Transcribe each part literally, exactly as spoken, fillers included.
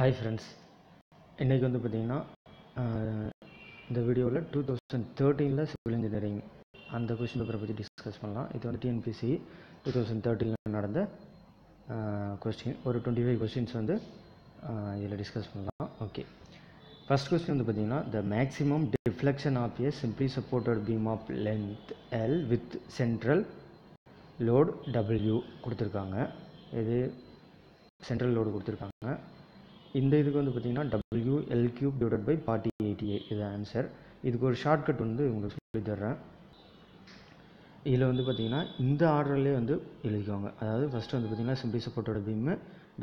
Hi friends, இன்னைக்கு வந்து பார்த்தீங்கன்னா இந்த வீடியோவில் டூ தௌசண்ட் தேர்ட்டீனில் சிவில் இன்ஜினியரிங் அந்த கொஷின் பேப்பரை பற்றி டிஸ்கஸ் பண்ணலாம். இது வந்து டிஎன்பிஎஸ்சி டூ தௌசண்ட் தேர்ட்டீனில் நடந்த கொஸ்டின், ஒரு டுவெண்ட்டி ஃபைவ் கொஸ்டின்ஸ் வந்து இதில் டிஸ்கஸ் பண்ணலாம். ஓகே, ஃபஸ்ட் கொஸ்டின் வந்து பார்த்தீங்கன்னா the maximum deflection of a simply supported beam of length L with central load W கொடுத்துருக்காங்க. இது சென்ட்ரல் லோடு கொடுத்துருக்காங்க. இந்த இதுக்கு வந்து பார்த்தீங்கன்னா W L cube divide by forty eighty A இது ஆன்சர். இதுக்கு ஒரு ஷார்ட்கட் வந்து உங்களுக்கு சொல்லி தர்றேன். இதில் வந்து பார்த்தீங்கன்னா இந்த ஆர்டர்லேயே வந்து எழுதிக்குவாங்க. அதாவது ஃபஸ்ட்டு வந்து பார்த்தீங்கன்னா சிம்பிளி சப்போர்ட்டோட பீமு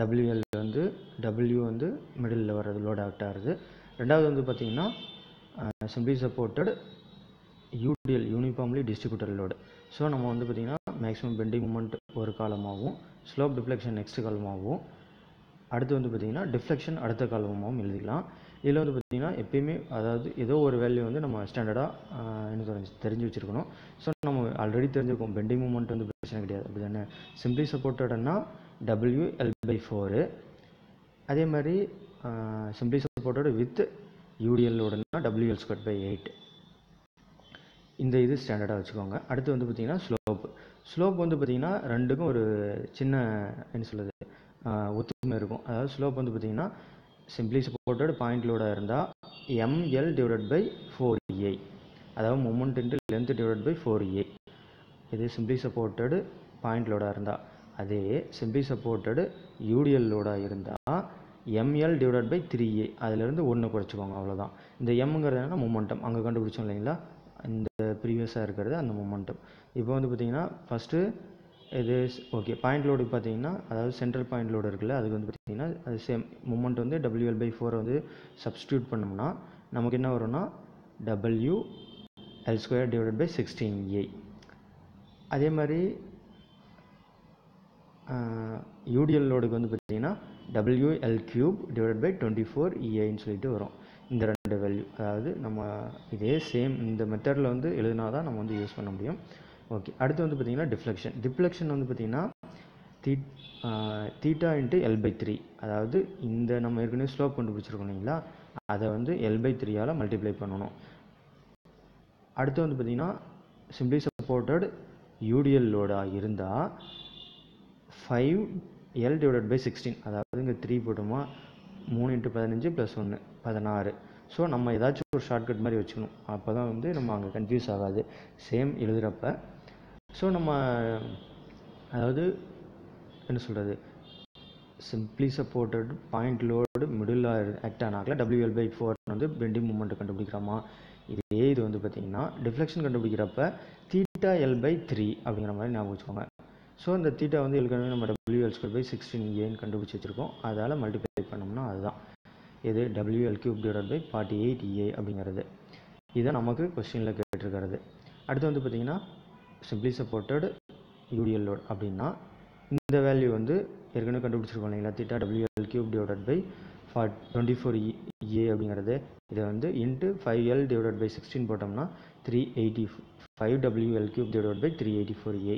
டபிள்யூஎல் வந்து டபிள்யூ வந்து மிடில் வர்றது லோட் ஆக்ட் ஆகுது. ரெண்டாவது வந்து பார்த்தீங்கன்னா simply supported UDL uniformly distributed load. So நம்ம வந்து பார்த்தீங்கன்னா மேக்ஸிமம் பெண்டிங் மூமெண்ட் ஒரு காலமாகவும், ஸ்லோப் டிஃப்ளெக்ஷன் நெக்ஸ்ட் காலமாகவும், அடுத்து வந்து பார்த்திங்கன்னா டிஃப்ளெக்ஷன் அடுத்த காலமாகவும் எழுதிக்கலாம். இதில் வந்து பார்த்திங்கன்னா எப்பயுமே அதாவது ஏதோ ஒரு வேல்யூ வந்து நம்ம ஸ்டாண்டர்டாக இன்னும் தெரிஞ்சு வச்சுருக்கணும். ஸோ நம்ம ஆல்ரெடி தெரிஞ்சிருக்கோம் பெண்டிங் மூமெண்ட் வந்து பிரச்சனை கிடையாது, அப்படி தானே. சிம்பிளி சப்போர்ட்டட்னா டபிள்யூ எல் பை ஃபோரு, அதே மாதிரி சிம்பிளி சப்போர்ட்டட் வித் யூடிஎல்லோடனா W L square by eight. இந்த இது ஸ்டாண்டர்டாக வச்சுக்கோங்க. அடுத்து வந்து பார்த்திங்கன்னா ஸ்லோப். ஸ்லோப் வந்து பார்த்திங்கன்னா ரெண்டுக்கும் ஒரு சின்ன என்ன சொல்லுது ஒத்துமை இருக்கும். அதாவது ஸ்லோப் வந்து பார்த்திங்கன்னா சிம்பிளி சப்போர்ட்டட் பாயிண்ட் லோடாக இருந்தால் ML divide by four A, அதாவது moment into length divide by four A. இது சிம்பிளி சப்போர்ட்டட் பாயிண்ட் லோடாக இருந்தால். அதே சிம்பிளி சப்போர்ட்டட் யூடிஎல் லோடாக இருந்தால் ML divide by three A, அதிலேருந்து ஒன்று குறைச்சிக்குவாங்க, அவ்வளோதான். இந்த எம்ங்கிறது என்னென்னா மொமெண்டம், அங்கே கண்டுபிடிச்சோம் இல்லைங்களா இந்த ப்ரீவியஸாக இருக்கிறது அந்த மொமெண்டம். இப்போ வந்து பார்த்திங்கன்னா ஃபஸ்ட்டு இது ஓகே பாயிண்ட் லோடு பார்த்தீங்கன்னா, அதாவது சென்ட்ரல் பாயிண்ட் லோடு இருக்குல்ல, அதுக்கு வந்து பார்த்திங்கன்னா அது சேம் மூமெண்ட் வந்து டபிள்யூஎல் பை ஃபோரை வந்து சப்ஸ்டியூட் பண்ணோம்னா நமக்கு என்ன வரும்னா W L square divide by sixteen A. அதே மாதிரி யூடிஎல் லோடுக்கு வந்து பார்த்திங்கன்னா W L cube divide by twenty four ஏன்னு சொல்லிட்டு வரும். இந்த ரெண்டு வேல்யூ அதாவது நம்ம இதே சேம் இந்த மெத்தடில் வந்து எழுதினா தான் நம்ம வந்து யூஸ் பண்ண முடியும். ஓகே, அடுத்து வந்து பார்த்திங்கன்னா டிஃப்ளெக்ஷன். டிஃப்ளெக்ஷன் வந்து பார்த்திங்கன்னா the theta into L by three, அதாவது இந்த நம்ம ஏற்கனவே ஸ்லோப் கண்டுபிடிச்சிருக்கோம் இல்லைங்களா, அதை வந்து எல் பை த்ரீயால் மல்டிப்ளை பண்ணணும். அடுத்து வந்து பார்த்திங்கன்னா சிம்பிளி சப்போர்ட்டட் யூடிஎல் லோடாக இருந்தால் five L divide by sixteen, அதாவது இங்கே த்ரீ போட்டோமா மூணு இன்ட்டு பதினஞ்சு ப்ளஸ் ஒன்று பதினாறு. ஸோ நம்ம ஏதாச்சும் ஒரு ஷார்ட்கட் மாதிரி வச்சுக்கணும், அப்போ தான் வந்து நம்ம அங்கே கன்ஃபியூஸ் ஆகாது சேம் எழுதுகிறப்ப. ஸோ நம்ம அதாவது என்ன சொல்கிறது சிம்பிளி சப்போர்ட்டட் பாயிண்ட் லோடு மிடிலாக ஆக்ட் ஆனாக்கில் டபிள்யூஎல் பை ஃபோர் வந்து பெண்டிங் மூமெண்ட்டு கண்டுபிடிக்கிறோமா. இதே இது வந்து பார்த்திங்கன்னா டிஃப்ளெக்ஷன் கண்டுபிடிக்கிறப்ப தீட்டா எல் பை த்ரீ அப்படிங்கிற மாதிரி ஞாபகம் வச்சுக்கோங்க. ஸோ அந்த தீட்டா வந்து ஏற்கனவே நம்ம டபிள்யூஎல் ஸ்கொயர் பை சிக்ஸ்டீன் ஏன்னு கண்டுபிடிச்சி வச்சுருக்கோம், அதால் மல்டிப்ளை பண்ணோம்னா அதுதான் இது WL cube divide by forty eight A அப்படிங்கிறது. இதான் நமக்கு கொஸ்டினில் கேட்டிருக்கிறது. அடுத்து வந்து பார்த்திங்கன்னா சிம்பிளி சப்போர்ட்டட் யூடிஎல் லோட் அப்படின்னா இந்த வேல்யூ வந்து ஏற்கனவே கண்டுபிடிச்சிருக்கோம் இல்லைங்களா, theta WL cube divide by forty twenty four A அப்படிங்கிறது. இதை வந்து into five L divide by sixteen போட்டோம்னா three eighty five WL cube divide by three eighty four A.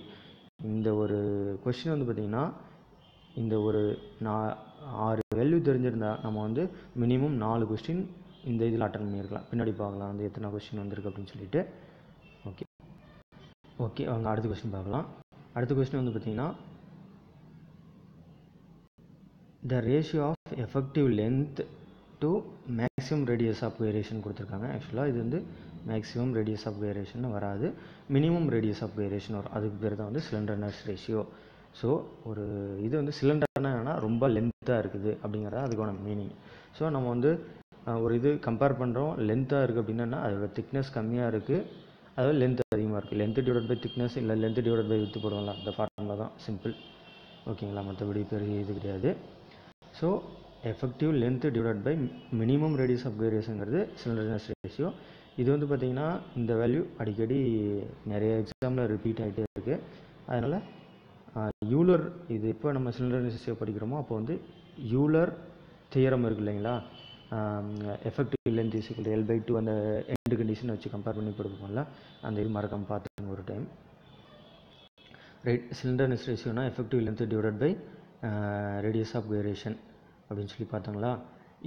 இந்த ஒரு கொஸ்டின் வந்து பார்த்திங்கன்னா இந்த ஒரு நான் ஆறு வேல்யூ தெரிஞ்சிருந்தால் நம்ம வந்து மினிமம் நாலு கொஸ்டின் இந்த இதில் அட்டன் பண்ணியிருக்கலாம். பின்னாடி பார்க்கலாம் வந்து எத்தனை கொஸ்டின் வந்திருக்கு அப்படின்னு சொல்லிட்டு. ஓகே ஓகே அவங்க அடுத்த கொஸ்டின் பார்க்கலாம். அடுத்த கொஸ்டின் வந்து பார்த்திங்கன்னா the ratio of effective length to maximum radius of variation கொடுத்துருக்காங்க. ஆக்சுவலாக இது வந்து மேக்ஸிமம் ரேடியஸ் ஆஃப் வேரியேஷன் வராது, மினிமம் ரேடியஸ் ஆஃப் வேரியேஷன் வரும். அதுக்கு பேர் தான் வந்து சிலிண்டர்னஸ் ரேஷியோ. ஸோ ஒரு இது வந்து சிலிண்டர்னா என்னென்னா ரொம்ப லென்த்தாக இருக்குது அப்படிங்கிறத அதுக்கான மீனிங். ஸோ நம்ம வந்து ஒரு இது கம்பேர் பண்ணுறோம், லென்த்தாக இருக்குது அப்படின்னா அதோட திக்னஸ் கம்மியாக இருக்குது, அதாவது லென்த் அதிகமாக இருக்குது. லென்த் டிவைட் பை திக்னஸ் இல்லை லென்த் டிவைட் பை வித்து போடுவோம்ல, அந்த ஃபார்முலா தான் சிம்பிள். ஓகேங்களா, மற்றபடி பெரிய இது கிடையாது. So effective length divide by minimum radius of வேரியேஷன்ங்கிறது சிலிண்டர்னஸ் ரேஷியோ. இது வந்து பார்த்திங்கன்னா இந்த வேல்யூ அடிக்கடி நிறைய எக்ஸாமில் ரிப்பீட் ஆகிட்டே இருக்குது. அதனால் யூலர் இது இப்போ நம்ம சிலிண்டர்னஸ் ரேஷியோ படிக்கிறோமோ அப்போ வந்து யூலர் தியரம் இருக்குது இல்லைங்களா, effective length is equal to L by two அந்த எண்டு கண்டிஷன் வச்சு கம்பேர் பண்ணி கொடுப்போம்ல, அந்த இது மறக்காம பார்த்துங்க ஒரு டைம். ரைட், சிலிண்டர்னஸ் ரேஷியோனா effective length divide by radius of variation. அப்படின்னு சொல்லி பார்த்தாங்களா.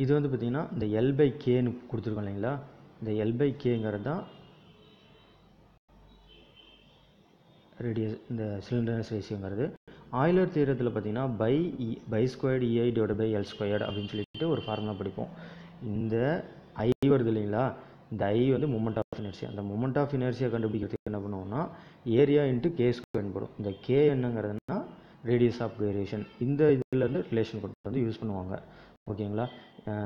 இது வந்து பார்த்திங்கன்னா இந்த எல் பை கேன்னு கொடுத்துருக்கோம் இல்லைங்களா, இந்த எல் பை கேங்கிறது தான் ரேடியஸ், இந்த சிலிண்டர்னஸ் ரேஷியோங்கிறது. ஆயிலர் தீரத்தில் பார்த்திங்கன்னா pi E pi squared EI divide by L squared அப்படின்னு சொல்லிட்டு ஒரு ஃபார்முலா படிப்போம். இந்த ஐ வருது இல்லைங்களா, இந்த ஐ வந்து மூமெண்ட் ஆஃப் இனர்ஷியா, அந்த மூமெண்ட் ஆஃப் இனர்ஷியா கண்டுபிடிக்கிறதுக்கு என்ன பண்ணுவோம்னா ஏரியா இன்ட்டு கே ஸ்கொயர்னு போடும். இந்த கே என்னங்கிறதுனா ரேடியஸ் ஆஃப் வேரியேஷன். இந்த இதில் வந்து ரிலேஷன் கொண்டு வந்து யூஸ் பண்ணுவாங்க. ஓகேங்களா,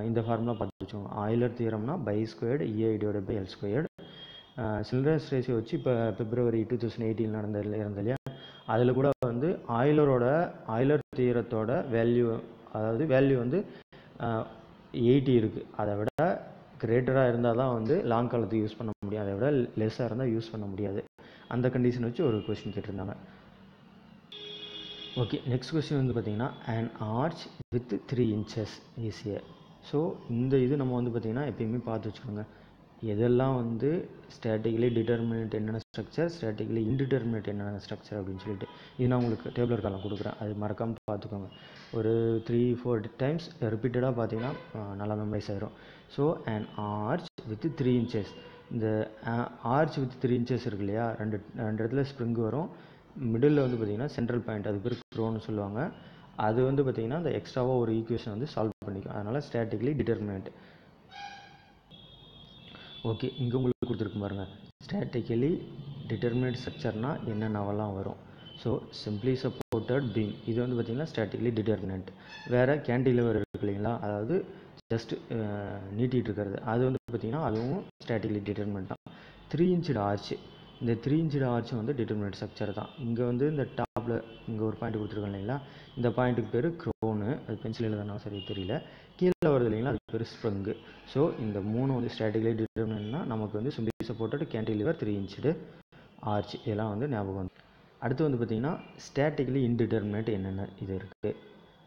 இந்த ஃபார்முலா பார்த்து வச்சுக்கோங்க. ஆயிலர் தியரம்னா pi squared EI divide by L squared. Slenderness ratio வச்சு இப்போ பிப்ரவரி டூ தௌசண்ட் எயிட்டீன் நடந்த இருந்தது இல்லையா, அதில் கூட வந்து ஆயிலரோட ஆயிலர் தியரத்தோட வேல்யூ, அதாவது வேல்யூ வந்து எயிட்டி இருக்குது. அதை விட கிரேட்டராக இருந்தால் தான் வந்து லாங் காலத்துக்கு யூஸ் பண்ண முடியும், அதை விட லெஸ்ஸாக இருந்தால் யூஸ் பண்ண முடியாது. அந்த கண்டிஷன் வச்சு ஒரு கொஸ்டின் கேட்டிருந்தாங்க. ஓகே, நெக்ஸ்ட் கொஸ்டின் வந்து பார்த்திங்கன்னா an arch with three inches is a. So இந்த இது நம்ம வந்து பார்த்திங்கன்னா எப்பயுமே பார்த்து வச்சுக்கோங்க. எதெல்லாம் வந்து ஸ்டாட்டிக்கலி டிட்டர்மினேட் என்னென்ன ஸ்ட்ரக்சர், ஸ்டாட்டிக்கலி இன்டிட்டர்மினேட் என்னென்ன ஸ்ட்ரக்சர் அப்படின்னு சொல்லிட்டு இது நான் உங்களுக்கு டேபிளர் காலம் கொடுக்குறேன், அது மறக்காமல் பார்த்துக்கோங்க. ஒரு த்ரீ ஃபோர் டைம்ஸ் ரிப்பீட்டடாக பார்த்திங்கன்னா நல்லா மெமரைஸ் ஆகிரும். So an arch with three inches, இந்த ஆர்ச் வித் த்ரீ இன்ச்சஸ் இருக்கு இல்லையா, ரெண்டு ரெண்டு இடத்துல ஸ்ப்ரிங் வரும், மிடில் வந்து பார்த்திங்கன்னா சென்ட்ரல் பாயிண்ட், அது பேர் க்ரோன்னு சொல்லுவாங்க. அது வந்து பார்த்திங்கன்னா இந்த எக்ஸ்ட்ராவாக ஒரு ஈக்குவேஷன் வந்து சால்வ் பண்ணிக்கும், அதனால் ஸ்டாட்டிக்கலி டிட்டர்மினேட். ஓகே, இங்கே உங்களுக்கு கொடுத்துருக்கு பாருங்கள், ஸ்டாட்டிக்கலி டிட்டர்மினேட் ஸ்ட்ரக்சர்னால் என்னென்னவெல்லாம் வரும். ஸோ சிம்பிளி சப்போர்ட்டட் பீம், இது வந்து பார்த்திங்கன்னா ஸ்டாட்டிக்கலி டிட்டர்மினேட். வேறு கேண்டிலிவர் இருக்கு இல்லைங்களா, அதாவது ஜஸ்ட் நீட்டிகிட்டு இருக்கிறது, அது வந்து பார்த்திங்கன்னா அதுவும் ஸ்டாட்டிக்கலி டிட்டர்மினேட் தான். த்ரீ இன்ச்சு ஆர்ச்சு, இந்த த்ரீ இன்ச்சு ஆர்ச்சும் வந்து டிட்டர்மினேட் ஸ்ட்ரக்சர் தான். இங்கே வந்து இந்த டாப்பில் இங்கே ஒரு பாயிண்ட் கொடுத்துருக்கோம் இல்லைங்களா, இந்த பாயிண்ட்டுக்கு பேர் க்ரோனு, அது பென்சிலில் தானே சரி தெரியல, கீழே வருது இல்லைங்களா, அது பேர் ஸ்ப்ரிங்கு. ஸோ இந்த மூணு வந்து ஸ்டாட்டிக்கலி டிட்டர்மினேட்னா நமக்கு வந்து simply supported, cantilever, three inch arch, இதெல்லாம் வந்து ஞாபகம் வந்து. அடுத்து வந்து பார்த்திங்கன்னா ஸ்டாட்டிக்கலி இன்டிட்டர்மினேட் என்னென்ன இது இருக்குது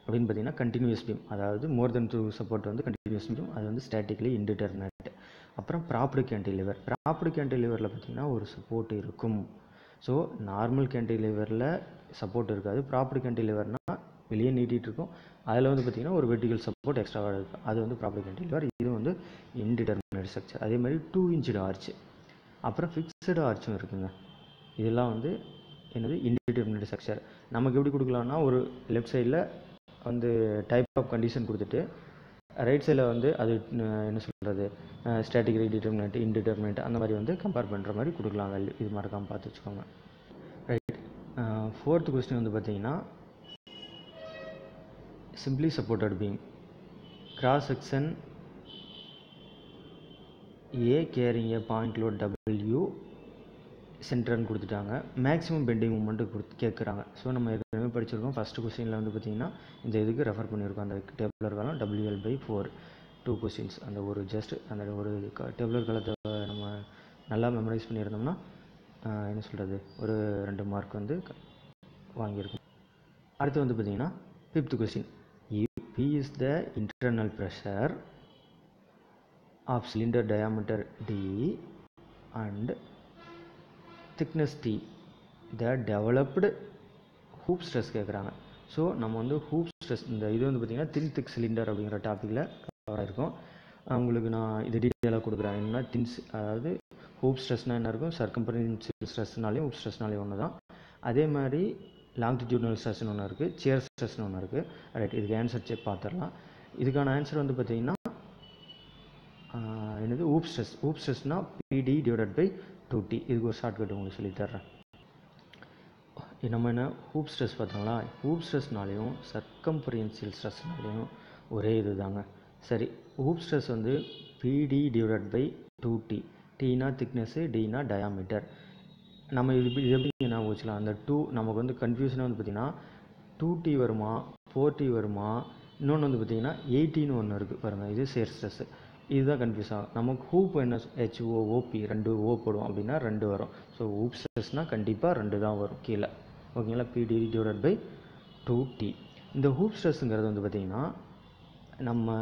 அப்படின்னு பார்த்திங்கன்னா கண்டினியூஸ் பீம், அதாவது மோர் தென் டூ சப்போர்ட் வந்து கண்டினியூஸ் பீம், அது வந்து ஸ்டாட்டிக்கலி இன்டிட்டர்மினேட். அப்புறம் ப்ராப்பர்டு கேண்டிலிவர், ப்ராப்பர்டு கேண்டிலிவரில் பார்த்திங்கன்னா ஒரு சப்போர்ட் இருக்கும். ஸோ நார்மல் கேண்டிலிவரில் சப்போர்ட் இருக்காது, ப்ராப்பர்டு கேண்டிலிவர்னால் வெளியே நீட்டிகிட்டு இருக்கும், அதில் வந்து பார்த்திங்கன்னா ஒரு வெர்டிகல் சப்போர்ட் எக்ஸ்ட்ராவாக இருக்குது, அது வந்து ப்ராப்பர்டு கேண்டிலிவர். இது வந்து இன்டிட்டர்மினேட் ஸ்ட்ரக்சர். அதே மாதிரி டூ இன்ச்சு ஆர்ச்சு, அப்புறம் ஃபிக்ஸடு ஆர்ச்சும் இருக்குங்க. இதெல்லாம் வந்து என்னது இன்டிட்டர்மினேட் ஸ்ட்ரக்சர். நமக்கு எப்படி கொடுக்கலான்னா ஒரு லெஃப்ட் சைடில் வந்து டைப் ஆஃப் கண்டிஷன் கொடுத்துட்டு ரைட் சைடில் வந்து அது என்ன சொல்கிறது ஸ்டாட்டிக்கலி டிட்டர்மினேட், இன்டிட்டர்மினேட் அந்த மாதிரி வந்து கம்பேர் பண்ணுற மாதிரி கொடுக்கலாம் வேல்யூ. இது மறக்காமல் பார்த்து வச்சுக்கோங்க. ரைட், ஃபோர்த்து கொஸ்டின் வந்து பார்த்திங்கன்னா simply supported beam, cross section A carrying a point load W சென்டர்னு கொடுத்துட்டாங்க, மேக்ஸிமம் பெண்டிங் மூமெண்ட்டு கொடுத்து கேட்குறாங்க. ஸோ நம்ம ஏற்கனவே படிச்சிருக்கோம், ஃபஸ்ட்டு கொஸ்டினில் வந்து பார்த்திங்கன்னா இந்த இதுக்கு ரெஃபர் பண்ணியிருக்கோம், அந்த tabular column WL by four. Two questions, அந்த ஒரு ஜஸ்ட் அந்த ஒரு டேபிளர் காலத்தை நம்ம நல்லா மெமரைஸ் பண்ணியிருந்தோம்னா என்ன சொல்கிறது ஒரு ரெண்டு மார்க் வந்து வாங்கியிருக்கோம். அடுத்து வந்து பார்த்திங்கன்னா fifth question, if P is the internal pressure of cylinder diameter D and thickness T, the developed hoop stress கேட்குறாங்க. ஸோ நம்ம வந்து hoop stress, இந்த இது வந்து பார்த்திங்கன்னா thin thick cylinder அப்படிங்கிற டாப்பிக்கில் கவர் ஆகிருக்கும். உங்களுக்கு நான் இது டீட்டெயிலாக கொடுக்குறேன். என்னென்னா thin, அதாவது hoop stressனால் என்ன இருக்கும், circumference stressனாலையும் hoop stressனாலையும் ஒன்று தான். அதே மாதிரி longitudinal stressன்னு ஒன்று இருக்குது, shear stressன்னு ஒன்று இருக்குது. ரைட், இதுக்கு ஆன்சர் செக் பார்த்துடலாம். இதுக்கான ஆன்சர் வந்து பார்த்திங்கன்னா என்னது hoop stress. hoop stressனா P D divided by two T. இதுக்கு ஒரு ஷார்ட்கட் உங்களுக்கு சொல்லித்தர்றேன். நம்ம என்ன ஹூப் ஸ்ட்ரெஸ் பார்த்தோங்களா, ஹூப் ஸ்ட்ரெஸ்னாலையும் சர்க்கம்ஃபரன்ஷியல் ஸ்ட்ரெஸ்னாலையும் ஒரே இது தாங்க. சரி, ஹூப் ஸ்ட்ரெஸ் வந்து பிடி டிவைட் பை டூ டி, டீனா திக்னஸ்ஸு, டினா டயாமீட்டர். நம்ம இது இது எப்படி ஞாபகம் வச்சுக்கலாம், அந்த டூ நமக்கு வந்து கன்ஃபியூஷனாக வந்து பார்த்திங்கன்னா டூ டி வருமா, ஃபோர் டி வருமா, இன்னொன்று வந்து பார்த்திங்கன்னா எயிட்டின்னு ஒன்று இருக்குது பாருங்கள், இது ஷேர் ஸ்ட்ரெஸ்ஸு. இதுதான் கன்ஃபியூஸ் ஆகும் நமக்கு. ஹூப் என்ன ஹெச்ஓ ஓபி, ரெண்டு ஓ போடுவோம் அப்படின்னா ரெண்டு வரும். ஸோ ஹூப் ஸ்ட்ரெஸ்னால் கண்டிப்பாக ரெண்டு தான் வரும் கீழே. ஓகேங்களா, P D divide by two T. இந்த ஹூப் ஸ்ட்ரெஸ்ஸுங்கிறது வந்து பார்த்திங்கன்னா நம்ம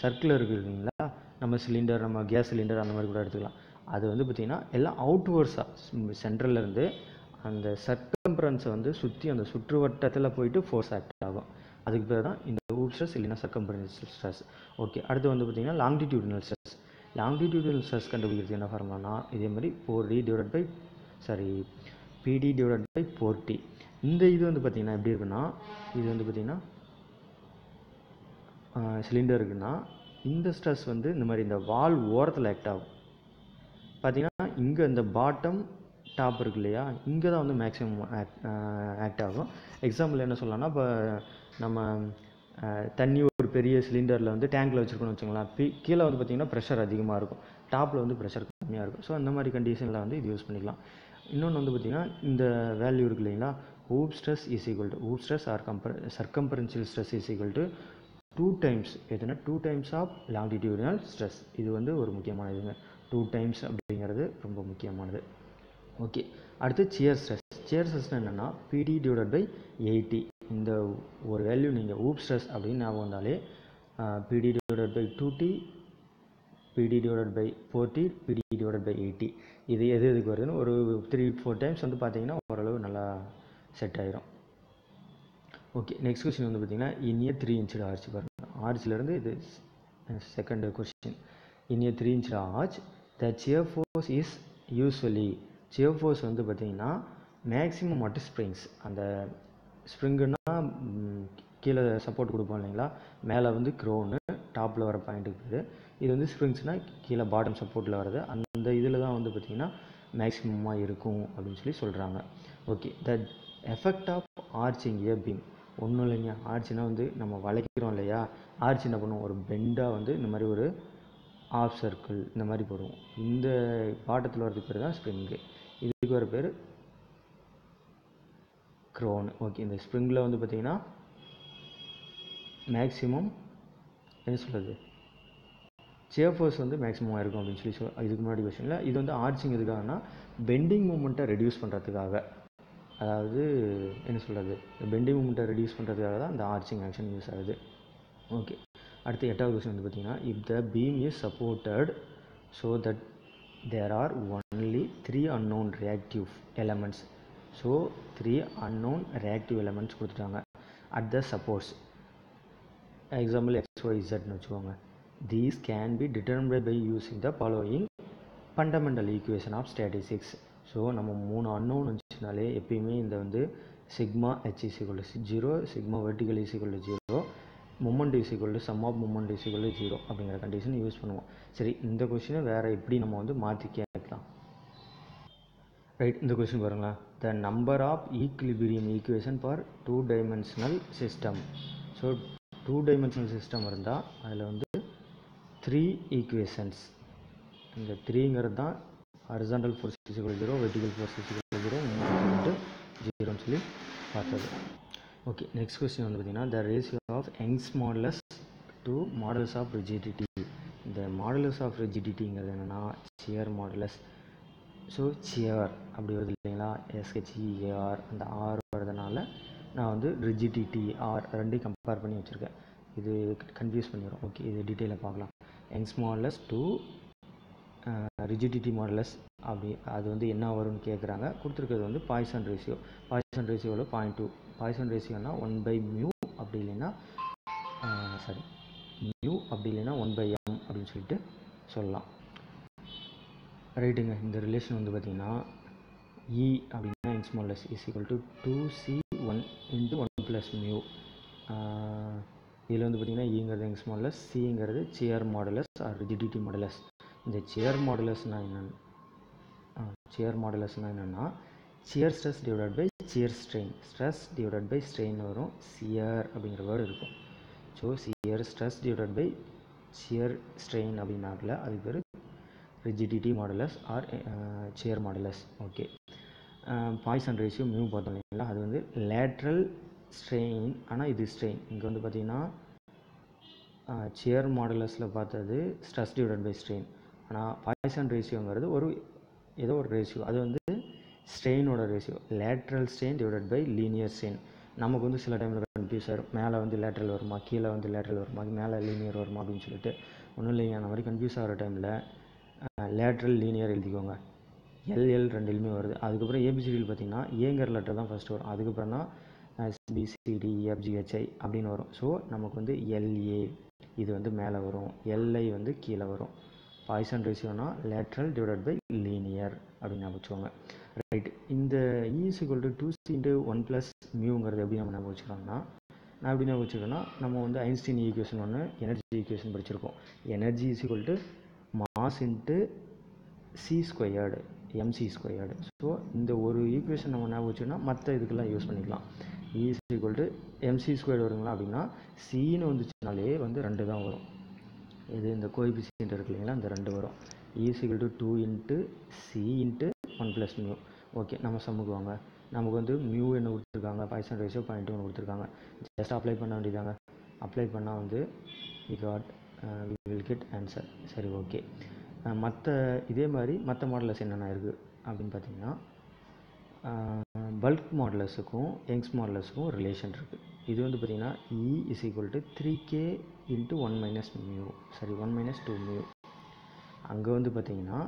சர்க்கிள் இருக்குது இல்லைங்களா, நம்ம சிலிண்டர், நம்ம கேஸ் சிலிண்டர் அந்த மாதிரி கூட எடுத்துக்கலாம். அது வந்து பார்த்திங்கன்னா எல்லாம் அவுட்வேர்ட்ஸாக சென்ட்ரல்லேருந்து அந்த சர்க்கம்பரன்ஸை வந்து சுற்றி அந்த சுற்றுவட்டத்தில் போயிட்டு ஃபோர்ஸ் ஆக்ட் ஆகும். அதுக்கு பேர் தான் இந்த stress இல்லனா circumferential stress. ஓகே, அடுத்து வந்து பாத்தீங்கன்னா longitudinal stress. longitudinal stress கண்டுபிடிக்கிறது என்ன ஃபார்முலானா இதே மாதிரி four D divided by sorry P D divided by four T. இந்த இது வந்து பாத்தீங்கன்னா எப்படி இருக்குன்னா இது வந்து பாத்தீங்கன்னா சிலிண்டர் இருக்குன்னா இந்த ஸ்ட்ரெஸ் வந்து இந்த மாதிரி இந்த வால் ஓரத்தில் ஆக்ட் ஆகும். பார்த்தீங்கன்னா இங்கே இந்த பாட்டம் டாப் இருக்கு இல்லையா, இங்கே தான் வந்து மேக்ஸிமம் ஆக்ட் ஆகும். எக்ஸாம்பிள் என்ன சொல்லலாம்னா இப்போ நம்ம தண்ணி ஒரு பெரிய சிலிண்டரில் வந்து டேங்கில் வச்சுருக்கோன்னு வச்சுங்களேன். பி கீழே வந்து பார்த்திங்கன்னா ப்ரெஷர் அதிகமாக இருக்கும், டாப்பில் வந்து ப்ரெஷர் கம்மியாக இருக்கும். ஸோ அந்த மாதிரி கண்டிஷனில் வந்து இது யூஸ் பண்ணிக்கலாம். இன்னொன்று வந்து பார்த்திங்கன்னா இந்த வேல்யூ இருக்கு இல்லைங்களா, hoop stress is equal to hoop stress or கம்பர் circumferential stress is equal to two times எதுனா two times of longitudinal stress. இது வந்து ஒரு முக்கியமான இதுங்க, டூ டைம்ஸ் அப்படிங்கிறது ரொம்ப முக்கியமானது. ஓகே, அடுத்து சியர் ஸ்ட்ரெஸ். சியர் ஸ்ட்ரெஸ்னால் என்னென்னா பிடி டிவைட் பை எயிட்டி. இந்த ஒரு வேல்யூ நீங்கள் ஊப் ஸ்ட்ரெஸ் அப்படின்னு ஞாபகம் வந்தாலே PD divide by two T PD divide by four T PD divide by eighty இது எது எதுக்கு வருதுன்னு ஒரு த்ரீ ஃபோர் டைம்ஸ் வந்து பார்த்தீங்கன்னா ஓரளவு நல்லா செட் ஆகிடும். ஓகே, நெக்ஸ்ட் கொஸ்டின் வந்து பார்த்தீங்கன்னா இனிய த்ரீ இன்ச்சோட ஆர்ச் பாருங்கள். ஆர்ச்சிலேருந்து இது செகண்ட் கொஸ்டின். இனிய த்ரீ இன்ச்சோட arch the shear force is usually shear force வந்து பார்த்தீங்கன்னா மேக்ஸிமம் மட்டும் ஸ்ப்ரிங்ஸ். அந்த ஸ்ப்ரிங்குன்னா கீழே சப்போர்ட் கொடுப்போம் இல்லைங்களா, மேலே வந்து க்ரோனு டாப்பில் வர பாயிண்ட்டுக்கு போகுது. இது வந்து ஸ்ப்ரிங்ஸ்னால் கீழே பாட்டம் சப்போர்ட்டில் வருது. அந்த இதில் தான் வந்து பார்த்தீங்கன்னா மேக்ஸிமமாக இருக்கும் அப்படின்னு சொல்லி சொல்கிறாங்க. Okay, the effect of arching a beam. ஒன்றும் இல்லைங்க, ஆர்ச்சினா வந்து நம்ம வளைக்கிறோம் இல்லையா, ஆர்ச்சி என்ன பண்ணுவோம் ஒரு பெண்டாக வந்து இந்த மாதிரி ஒரு ஆஃப் சர்க்கிள் இந்த மாதிரி போடுவோம். இந்த பாட்டத்தில் வரது பேர் தான் ஸ்ப்ரிங்கு, இதுக்கு ஒரு பேர் க்ரோன். ஓகே, இந்த ஸ்ப்ரிங்கில் வந்து பார்த்திங்கன்னா மேக்ஸிமம் என்ன சொல்கிறது சியர் ஃபோர்ஸ் வந்து மேக்ஸிமமாக இருக்கும் அப்படின்னு சொல்லி சொல் இதுக்கு முன்னாடி கொஸ்டினில் இது வந்து ஆர்ச்சிங் எதுக்காகனா பெண்டிங் மூமெண்ட்டை ரெடியூஸ் பண்ணுறதுக்காக, அதாவது என்ன சொல்கிறது பெண்டிங் மூமெண்ட்டை ரெடியூஸ் பண்ணுறதுக்காக தான் இந்த ஆர்ச்சிங் ஆக்ஷன் யூஸ் ஆகுது. ஓகே, அடுத்து எட்டாவது கொஸ்டின் வந்து பார்த்திங்கன்னா if the beam is supported so that there are only three unknown reactive elements. So three unknown reactive elements கொடுத்துட்டாங்க at the supports. Example X Y இசட்னு வச்சுக்கோங்க. These can be determined by using the following fundamental equation of statistics. So நம்ம மூணு unknown வச்சுனாலே எப்பயுமே இந்த வந்து sigma H equal to zero, sigma vertical equal to zero, moment equal to sum of moment equal to zero அப்படிங்கிற condition use பண்ணுவோம். சரி, இந்த கொஸ்டினை வேறு எப்படி நம்ம வந்து மாற்றி கேட்கலாம்? ரைட், இந்த கொஸ்டின் பாருங்களேன். The number of equilibrium equation for two dimensional system. So two dimensional system இருந்தால் அதில் வந்து த்ரீ ஈக்குவேஷன்ஸ். இந்த த்ரீங்கிறது தான் horizontal force equal zero, vertical force equal zero, ஜீரோன்னு சொல்லி பார்த்தது. ஓகே, நெக்ஸ்ட் கொஸ்டின் வந்து பார்த்தீங்கன்னா the ratio of Young's modulus to modulus of rigidity. இந்த மாடுலஸ் ஆஃப் ரிஜிடிட்டிங்கிறது என்னென்னா சியர் மாடுலஸ். ஸோ சியர் அப்படி வருது இல்லைங்களா, எஸ்ஹெச்இஏஆர் அந்த ஆர் வரதுனால நான் வந்து ரிஜிடிட்டி ஆர் ரெண்டையும் கம்பேர் பண்ணி வச்சுருக்கேன். இது கன்ஃபியூஸ் பண்ணிடுறோம். ஓகே, இது டீட்டெயிலாக பார்க்கலாம். Young's modulus to rigidity modulus அப்படி அது வந்து என்ன வரும்னு கேட்குறாங்க. கொடுத்துருக்கிறது வந்து பாய்சன் ரேஷியோ. பாய்சன் ரேஷியோவில் பாயிண்ட் டூ. பாய்சன் ரேஷியோனா ஒன் பை மியூ அப்படி இல்லைன்னா சாரி மியூ அப்படி இல்லைன்னா ஒன் பை எம் அப்படின்னு சொல்லிட்டு சொல்லலாம். ரைட்டுங்க, இந்த ரிலேஷன் வந்து பார்த்திங்கன்னா இ அப்படின்னா x modulus is equal to two C one into one plus mu. இதில் வந்து பார்த்திங்கன்னா இங்கிறது எக்ஸ் மாடலஸ், சிங்கிறது shear modulus or rigidity modulus. இந்த சியர் மாடுலஸ்னால் என்னென்ன சியர் மாடுலஸ்னால் என்னென்னா shear stress divide by shear strain. Stress divide by strain வரும், சியர் அப்படிங்கிற வேர்டு இருக்கும். So shear stress divide by shear strain அப்படின்னாக்கல அது பேர் rigidity modulus or shear modulus. Okay, Poisson ratio mu பார்த்தோம் இல்லைங்களா, அது வந்து லேட்ரல் ஸ்ட்ரெயின். ஆனால் இது ஸ்ட்ரெயின் இங்கே வந்து பார்த்திங்கன்னா சியர் மாடுலஸில் பார்த்தது ஸ்ட்ரெஸ் டிவைட் பை ஸ்ட்ரெயின். ஆனால் பாய்சன் ரேஷியோங்கிறது ஒரு ஏதோ ஒரு ரேஷியோ, அது வந்து ஸ்ட்ரெயினோட ratio lateral strain divide by linear strain. நமக்கு வந்து சில டைமில் கன்ஃபியூஸ் ஆகிடும், மேலே வந்து லேட்ரல் வருமா கீழே வந்து லேட்ரல் வருமா மேலே லீனியர் வருமா அப்படின்னு சொல்லிட்டு. ஒன்றும் இல்லைங்க, அந்த மாதிரி கன்ஃபியூஸ் ஆகிற டைமில் லேட்ரல் லீனியர் எழுதிக்கோங்க. எல்எல் ரெண்டுலேயுமே வருது. அதுக்கப்புறம் ஏபிசிடியில் பார்த்திங்கன்னா ஏங்கிற லெட்டர் தான் ஃபஸ்ட்டு வரும், அதுக்கப்புறம் தான் சிபிசிடிஎஃப்ஜிஹெச்ஐ அப்படின்னு வரும். ஸோ நமக்கு வந்து எல்ஏ இது வந்து மேலே வரும், எல்ஐ வந்து கீழே வரும். பாய்சன் ரேஷியோனா லேட்ரல் டிவைடட் பை லீனியர் அப்படின்னு நம்ம வச்சுக்கோங்க. ரைட், இந்த E is equal to two C into one plus மியூங்கிறது எப்படி நம்ம நம்ம வச்சுக்கோங்கன்னா, நான் எப்படி நம்ம வச்சுக்கோன்னா, நம்ம வந்து ஐன்ஸ்டீன் ஈக்குவேஷன் ஒன்று எனர்ஜி ஈக்குவேஷன் படிச்சிருக்கோம். Energy E is equal to mass into C squared MC squared. So இந்த ஒரு ஈக்குவேஷன் நம்ம என்ன வச்சுக்கோன்னா மற்ற இதுக்கெல்லாம் யூஸ் பண்ணிக்கலாம். E is equal to MC squared வருங்களா அப்படின்னா சின்னு வந்துச்சுனாலே வந்து ரெண்டு தான் வரும். இது இந்த கோஎஃபிஷியன்ட் இருக்கு இல்லைங்களா, இந்த ரெண்டு வரும். E is equal to two into C into one plus mu. Okay, நம்ம சம்முக்கு வாங்க. நமக்கு வந்து மியூ என்ன கொடுத்துருக்காங்க, பாய்சன் ரேஷியோ பாயிண்ட் ஒன்று கொடுத்துருக்காங்க. ஜஸ்ட் அப்ளை பண்ண வேண்டியதாங்க. அப்ளை பண்ணால் வந்து we got we will get answer. சரி, ஓகே. மற்ற இதே மாதிரி மற்ற மாடலஸ் என்னென்ன இருக்குது அப்படின்னு பார்த்தீங்கன்னா, பல்க் மாடலஸுக்கும் யங்ஸ் மாடலஸுக்கும் ரிலேஷன் இருக்குது. இது வந்து பார்த்திங்கன்னா E is equal to three K into one minus mu sorry one minus two mu. அங்கே வந்து பார்த்திங்கன்னா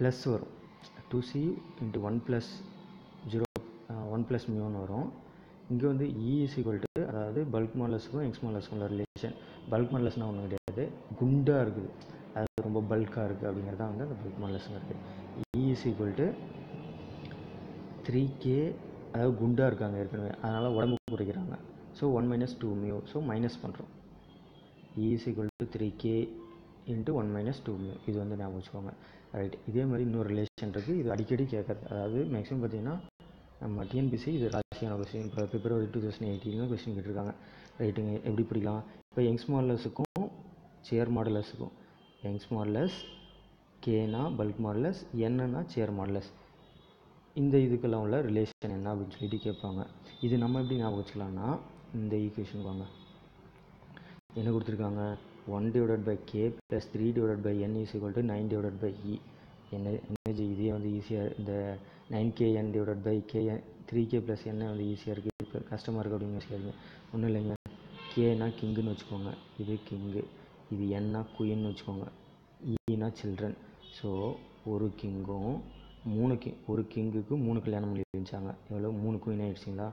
ப்ளஸ் வரும், two C into one plus zero one plus மியூன்னு வரும். இங்கே வந்து இ இஸ் ஈக்குவல் டு, அதாவது பல்க் மாடலஸுக்கும் யங்ஸ் மாடலஸுக்கும் உள்ள ரிலேஷன். பல்க் மாடலஸ்னால் ஒன்றும் கிடையாது, குண்டாக இருக்குது, அது ரொம்ப பல்காக இருக்குது அப்படிங்கிறது தான் வந்து அந்த பல்க் மாடலஸுங்கிறது. E is equal to three K, அதாவது குண்டாக இருக்காங்க ஏற்கனவே, அதனால் உடம்பு குறைக்கிறாங்க. So one minus two mu, so minus பண்ணுறோம். E is equal to three K into one minus two mu, இது வந்து ஞாபகம் வச்சுக்கோங்க. ரைட், இதே மாதிரி இன்னொரு ரிலேஷன் இருக்குது, இது அடிக்கடி கேட்குறது. அதாவது மேக்ஸிமம் பார்த்திங்கன்னா நம்ம டிஎன்பிசி இது ராசியான கொஸ்டின், இப்போ February two thousand eighteen question கேட்டிருக்காங்க. ரைட்டுங்க, எப்படி பிடிக்கலாம்? இப்போ யங்ஸ் மாடலஸுக்கும் சேர் மாடலஸுக்கும், யங்ஸ் மாடலஸ் கேனா பல்க் மாடலஸ், என்னன்னா சேர் மாடலஸ், இந்த இதுக்கெல்லாம் உள்ள ரிலேஷன் என்ன அப்படின்னு சொல்லிட்டு கேட்பாங்க. இது நம்ம எப்படி ஞாபகம் வச்சுக்கலாம்னா, இந்த ஈக்குவேஷன் வாங்க, என்ன கொடுத்துருக்காங்க, one divided by K plus three divided by N is equal to nine divided by E. என்ன எனர்ஜி இதே வந்து ஈஸியாக, இந்த nine K N divided by K N three K plus என்ன வந்து ஈஸியாக இருக்குது, இப்போ கஷ்டமாக இருக்குது அப்படின்னு யோசிக்காதீங்க. ஒன்றும் இல்லைங்க, கேனா கிங்குன்னு வச்சுக்கோங்க, இது கிங்கு, இது என்னா குயின்னு வச்சுக்கோங்க, ஈனா சில்ட்ரன். ஸோ ஒரு கிங்கும் மூணு கிங் ஒரு கிங்குக்கு மூணு கல்யாணம் பண்ணி இருந்துச்சாங்க. எவ்வளோ, மூணு குயின் ஆகிடுச்சிங்களா.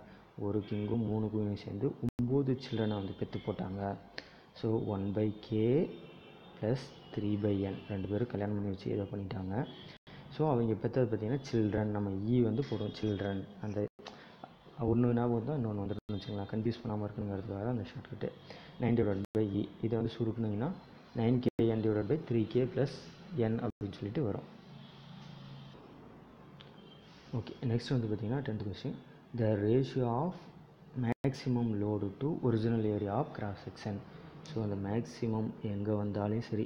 ஒரு கிங்கும் மூணு குயினும் சேர்ந்து ஒம்பது சில்ட்ரனை வந்து பெற்று போட்டாங்க. So one by K plus three by N, ரெண்டு பேரும் கல்யாணம் பண்ணி வச்சு இதை பண்ணிட்டாங்க. ஸோ அவங்க பெற்றது பார்த்திங்கன்னா சில்ட்ரன், நம்ம ஈ வந்து போடுவோம் சில்ட்ரன். அந்த ஒன்று ஞாபகம் தான், இன்னொன்று வந்துட்டு வச்சுங்களா, கன்ஃபியூஸ் பண்ணாமல் இருக்குங்கிறதுக்காக அந்த shortcut nine divide by E. இதை வந்து சுருக்குனிங்கன்னா nine K N divide by three K plus N அப்படின்னு சொல்லிட்டு வரும். ஓகே, நெக்ஸ்ட் வந்து பார்த்திங்கன்னா tenth question, the ratio of maximum load to original area of cross section. So அந்த மேக்ஸிமம் எங்கே வந்தாலும் சரி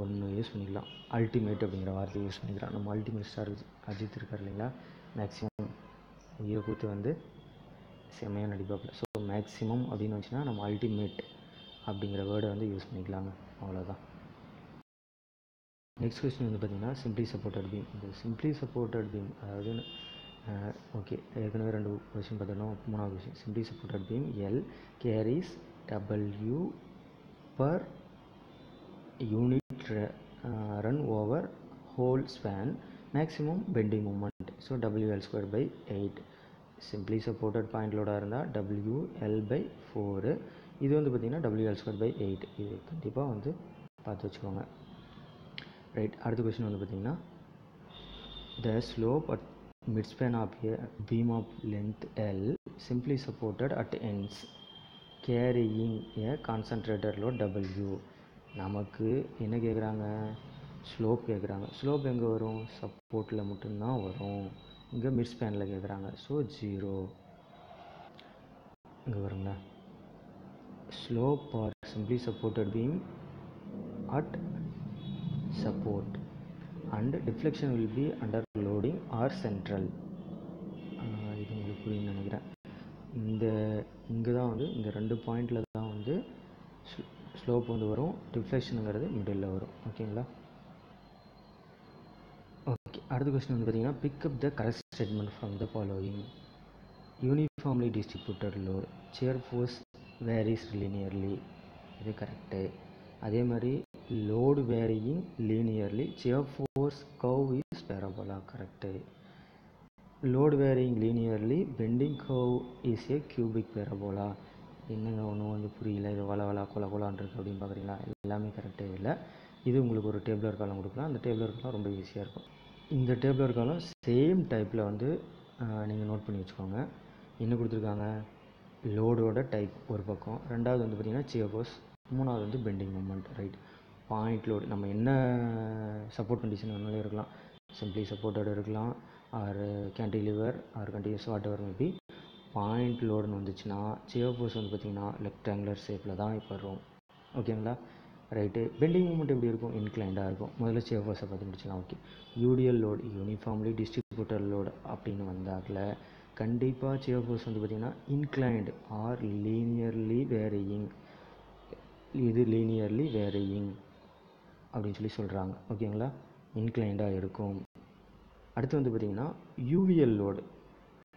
ஒன்று யூஸ் பண்ணிக்கலாம், அல்டிமேட் அப்படிங்கிற வார்த்தையை யூஸ் பண்ணிக்கலாம். நம்ம அல்டிமேட் ஸ்டார் அஜித் இருக்கார் இல்லைங்களா, மேக்ஸிமம் உயிரை கொடுத்து வந்து செம்மையாக நடிப்பாப்பில். ஸோ மேக்ஸிமம் அப்படின்னு வச்சுன்னா நம்ம அல்டிமேட் அப்படிங்கிற வேர்டை வந்து யூஸ் பண்ணிக்கலாங்க, அவ்வளோதான். நெக்ஸ்ட் கொஸ்டின் வந்து பார்த்திங்கன்னா சிம்பிளி சப்போர்ட்டட் பீம். இந்த சிம்பிளி சப்போர்ட்டட் பீம், அதாவது ஓகே ஏற்கனவே ரெண்டு கொஸ்டின் பார்த்துக்கணும். மூணாவது question simply supported beam L carries W per unit run over whole span maximum bending moment. So W L square by eight. Simply supported பாயிண்ட்லோட இருந்தால் W L by four, இது வந்து பார்த்திங்கன்னா W L square by eight. இது கண்டிப்பாக வந்து பார்த்து வச்சுக்கோங்க. ரைட், அடுத்த கொஸ்டின் வந்து பார்த்திங்கன்னா the slope at mid span of a beam of length L simply supported at ends carrying a concentrated load W. நமக்கு என்ன கேட்குறாங்க, ஸ்லோப் கேட்குறாங்க. ஸ்லோப் எங்கே வரும், சப்போர்ட்டில் மட்டும்தான் வரும். இங்கே மிட் ஸ்பேனில் கேட்குறாங்க. ஸோ ஜீரோ இங்கே வருங்களா. Slope or simply supported beam at support and deflection will be under loading or central. இது உங்களுக்கு புரியுன்னு நினைக்கிறேன். இந்த இங்கே தான் வந்து இந்த ரெண்டு பாயிண்டில் தான் வந்து ஸ்லோப் வந்து வரும், டிஃப்ளெக்ஷனுங்கிறது மிடில் வரும். ஓகேங்களா. ஓகே, அடுத்த கொஸ்டின் வந்து பார்த்தீங்கன்னா pick up the correct statement from the following. Uniformly distributed load shear force varies linearly, இது கரெக்டு. அதே மாதிரி load varying linearly shear force curve is parabola, correct. load varying linearly, bending curve is a cubic parabola. என்னங்க ஒன்று கொஞ்சம் புரியல, இது வள வள கொல கொலான்ட்ருக்கு அப்படின்னு பார்க்குறீங்களா? எல்லாமே கரெக்டே இல்லை. இது உங்களுக்கு ஒரு டேபிளர் காலம் கொடுக்கலாம். அந்த டேபிளர் காலம் ரொம்ப ஈஸியாக இருக்கும். இந்த டேபிளர் காலம் சேம் டைப்பில் வந்து நீங்கள் நோட் பண்ணி வச்சுக்கோங்க. என்ன கொடுத்துருக்காங்க? லோடோட டைப் ஒரு பக்கம், ரெண்டாவது வந்து பார்த்திங்கன்னா சியபோஸ், மூணாவது வந்து bending moment, right? Point load நம்ம என்ன சப்போர்ட் கண்டிஷன் வேணாலும் இருக்கலாம், சிம்பிளி சப்போர்ட்டோடு இருக்கலாம், or cantilever, or continuous, whatever maybe. Point லோடுன்னு வந்துச்சுன்னா சியபோஸ் வந்து பார்த்திங்கன்னா ரெக்டாங்குலர் ஷேப்பில் தான் இப்போ வரும், ஓகேங்களா? ரைட்டு. பெண்டிங் மூமெண்ட் எப்படி இருக்கும்? இன்க்ளைண்டாக இருக்கும். முதல்ல சியபோஸை பார்த்து முடிச்சுக்கலாம். Okay, UDL load uniformly distributor load அப்படின்னு வந்தாக்கில் கண்டிப்பாக சியபோஸ் வந்து பார்த்திங்கன்னா இன்க்ளைண்டு ஆர் லீனியர்லி வேரியிங், இது லீனியர்லி வேரியிங் அப்படின்னு சொல்லி சொல்கிறாங்க, ஓகேங்களா? இன்க்ளைண்டாக இருக்கும். அடுத்து வந்து பார்த்திங்கன்னா UVL load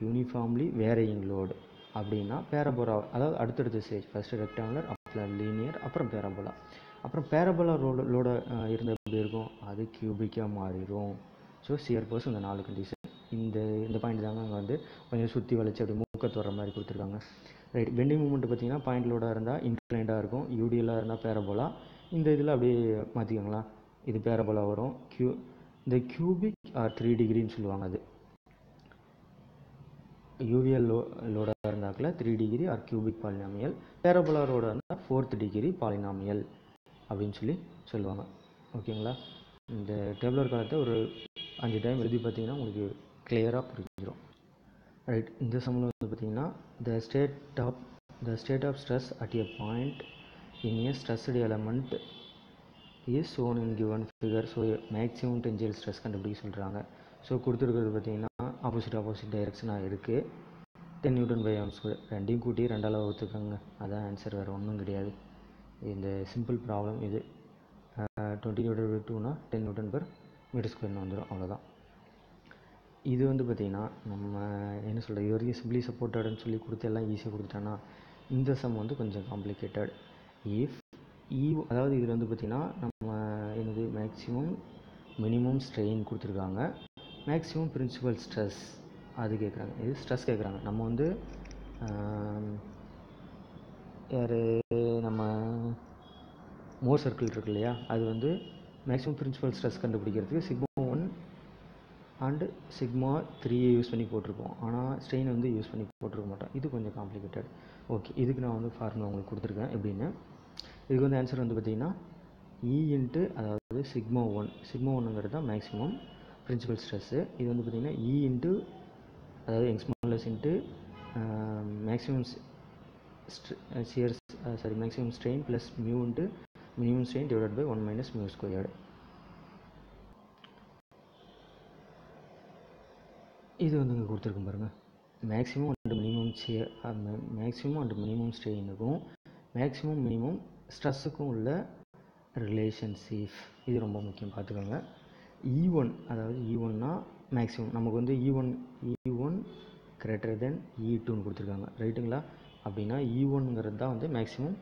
uniformly varying load அப்படின்னா பேரபோரா, அதாவது அடுத்தடுத்த ஸ்டேஜ், ஃபஸ்ட்டு ரெக்டாங்குலர், அப்புறம் லீனியர், அப்புறம் பேரபோலா. அப்புறம் பேரபோலா லோடு லோட இருந்த எப்படி இருக்கும்? அது கியூபிக்காக மாறிடும். ஸோ சியர் போஸ் இந்த நாலு கண்டிஷன், இந்த இந்த பாயிண்ட் தாங்க அங்கே வந்து கொஞ்சம் சுற்றி வளைச்சி அப்படி மூக்கத்து வர மாதிரி கொடுத்துருக்காங்க, ரைட்? பெண்டிங் மூமெண்ட் பார்த்திங்கன்னா பாயிண்ட் லோடாக இருந்தால் இன்க்ளைண்டாக இருக்கும், யூடிஎலாக இருந்தால் பேரபோலா. இந்த இதில் அப்படியே மாற்றிக்கோங்களா, இது பேரபோலா வரும். கியூ இந்த கியூபிக் ஆர் த்ரீ டிகிரின்னு சொல்லுவாங்க. அது யூவிஎல் லோ லோடாக இருந்தாக்கில் three degree or cubic polynomial, parabola லோடாக இருந்தால் ஃபோர்த் டிகிரி பாலினாமியல் அப்படின்னு சொல்லி சொல்லுவாங்க, ஓகேங்களா? இந்த டேபிளர் காலத்தை ஒரு அஞ்சு டைம் எழுதி பார்த்தீங்கன்னா உங்களுக்கு கிளியராக புரிஞ்சிடும், ரைட்? இந்த சம்பளம் வந்து பார்த்தீங்கன்னா the state of the state of stress at a point in a stressed element is shown in given figure. So maximum tensile stress கண்டுபிடிக்க சொல்கிறாங்க. ஸோ கொடுத்துருக்கிறது பார்த்தீங்கன்னா ஆப்போசிட் ஆப்போசிட் டைரெக்ஷனாக இருக்குது. Ten newton by arms square ரெண்டையும் கூட்டி ரெண்டால் ஒத்துக்கோங்க, அதான் ஆன்சர், வேறு ஒன்றும் கிடையாது. இந்த சிம்பிள் ப்ராப்ளம் இது டுவெண்ட்டி நியூட்டன் பை டூனா டென் நியூட்டன் பர் மீட்டர் ஸ்கொயர்னு வந்துடும், அவ்வளோதான். இது வந்து பார்த்திங்கன்னா நம்ம என்ன சொல்கிறது, இது வரைக்கும் சிம்பிளி சப்போர்ட்டடுன்னு சொல்லி கொடுத்து எல்லாம் ஈஸியாக கொடுத்துட்டோன்னா இந்த சம் வந்து கொஞ்சம் காம்ப்ளிகேட்டட். இஃப் ஈவ், அதாவது இதில் வந்து பார்த்திங்கன்னா நம்ம என்னது மேக்ஸிமம் மினிமம் ஸ்ட்ரெயின் கொடுத்துருக்காங்க, மேக்ஸிமம் பிரின்சிபல் ஸ்ட்ரெஸ் அது கேட்குறாங்க, இது ஸ்ட்ரெஸ் கேட்குறாங்க. நம்ம வந்து யார் நம்ம மோர் சர்க்கிள் இருக்கு இல்லையா, அது வந்து மேக்ஸிமம் பிரின்சிபல் ஸ்ட்ரெஸ் கண்டுபிடிக்கிறதுக்கு சிக்மா ஒன் அண்டு சிக்மா த்ரீயை யூஸ் பண்ணி போட்டிருப்போம், ஆனால் ஸ்ட்ரெயினை வந்து யூஸ் பண்ணி போட்டிருக்க மாட்டோம். இது கொஞ்சம் காம்ப்ளிகேட்டட். ஓகே, இதுக்கு நான் வந்து ஃபார்முலா உங்களுக்கு கொடுத்துருக்கேன் எப்படின்னு. இதுக்கு வந்து ஆன்சர் வந்து பார்த்திங்கன்னா இ இன்ட்டு, அதாவது சிக்மா ஒன் சிக்மா ஒன்னுங்கிறது தான் மேக்ஸிமம் பிரின்சிபல் ஸ்ட்ரெஸ்ஸு. இது வந்து பார்த்திங்கன்னா இ இன்ட்டு, அதாவது எக்ஸ்மாலஸ் into maximum shears, sorry maximum strain plus mu into minimum strain divide by one minus mu squared. இது வந்து இங்கே கொடுத்துருக்கோம் பாருங்கள், maximum and minimum shear, maximum and minimum ஸ்ட்ரெயினுக்கும் மேக்ஸிமம் மினிமம் ஸ்ட்ரெஸ்ஸுக்கும் உள்ள ரிலேஷன்ஷிப், இது ரொம்ப முக்கியம், பார்த்துக்கோங்க. இ ஒன், அதாவது இ ஒன்னா மேக்ஸிமம், நமக்கு வந்து E one E one greater than E டூன்னு கொடுத்துருக்காங்க, ரைட்டுங்களா? அப்படின்னா இ ஒன்ங்கிறது தான் வந்து maximum